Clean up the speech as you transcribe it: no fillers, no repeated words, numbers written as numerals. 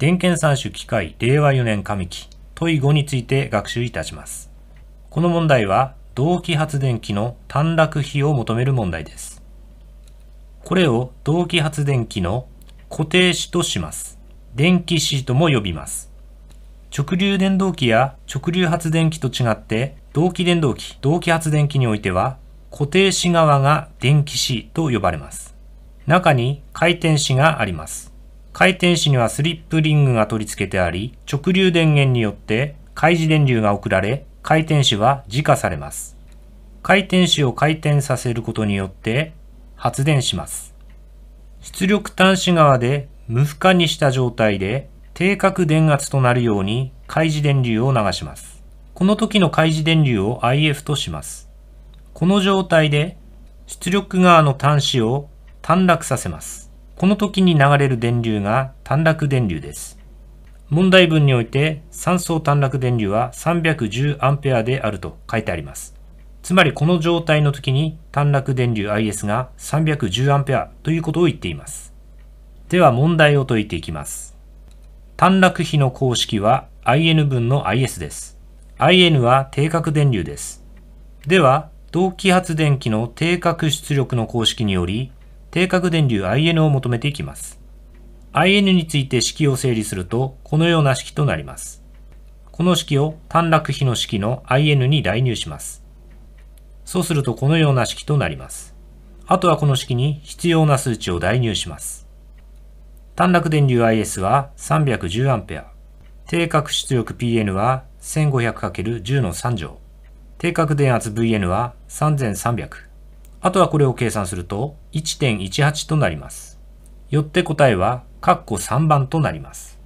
電検三種機械令和4年上期問5について学習いたします。この問題は同期発電機の短絡比を求める問題です。これを同期発電機の固定子とします。電気子とも呼びます。直流電動機や直流発電機と違って同期電動機、同期発電機においては固定子側が電気子と呼ばれます。中に回転子があります。回転子にはスリップリングが取り付けてあり、直流電源によって開示電流が送られ、回転子は磁化されます。回転子を回転させることによって発電します。出力端子側で無負荷にした状態で定格電圧となるように開示電流を流します。この時の開示電流を IF とします。この状態で出力側の端子を短絡させます。この時に流れる電流が短絡電流です。問題文において3相短絡電流は 310A であると書いてあります。つまりこの状態の時に短絡電流 IS が 310A ということを言っています。では問題を解いていきます。短絡比の公式は IN 分の IS です。IN は定格電流です。では、同期発電機の定格出力の公式により、定格電流 IN を求めていきます。IN について式を整理すると、このような式となります。この式を短絡比の式の IN に代入します。そうするとこのような式となります。あとはこの式に必要な数値を代入します。短絡電流 IS は 310A。定格出力 PN は 1500×10 の3乗。定格電圧 VN は3300。あとはこれを計算すると 1.18 となります。よって答えは括弧3番となります。